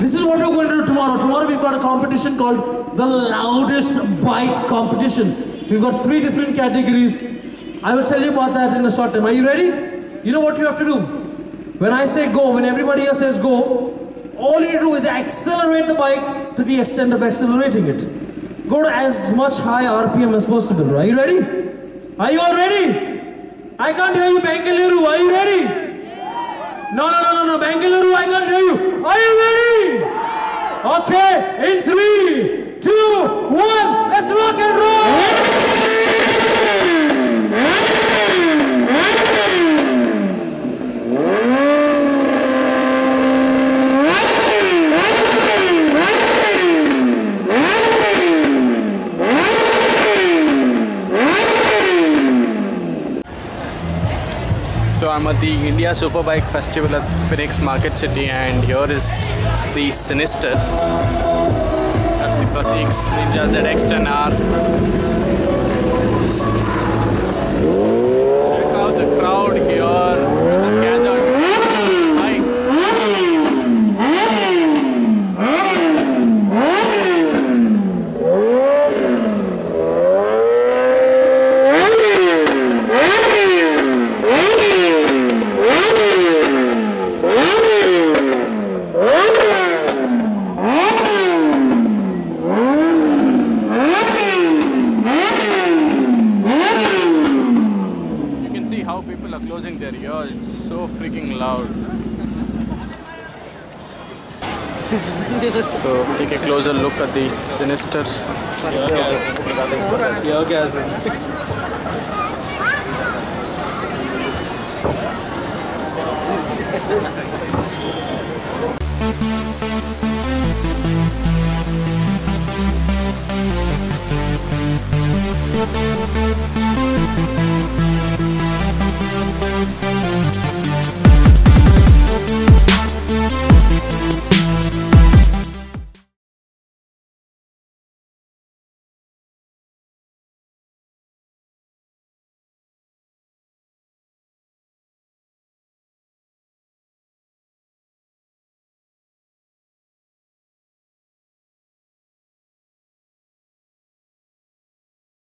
This is what we're going to do tomorrow. Tomorrow we've got a competition called the Loudest Bike Competition. We've got 3 different categories. I will tell you about that in a short time. Are you ready? You know what you have to do? When I say go, when everybody else says go, all you do is accelerate the bike to the extent of accelerating it. Go to as much high RPM as possible. Are you ready? Are you all ready? I can't hear you, Bengaluru. Are you ready? No, Bengaluru, I can't hear you. Are you ready? Okay, in 3, 2, 1, let's rock and roll! So I'm at the India Superbike Festival at Phoenix Market City, and here is the Sinister. That's the Prateek Ninja ZX10R. Just check out the crowd here. So take a closer look at the Sinister.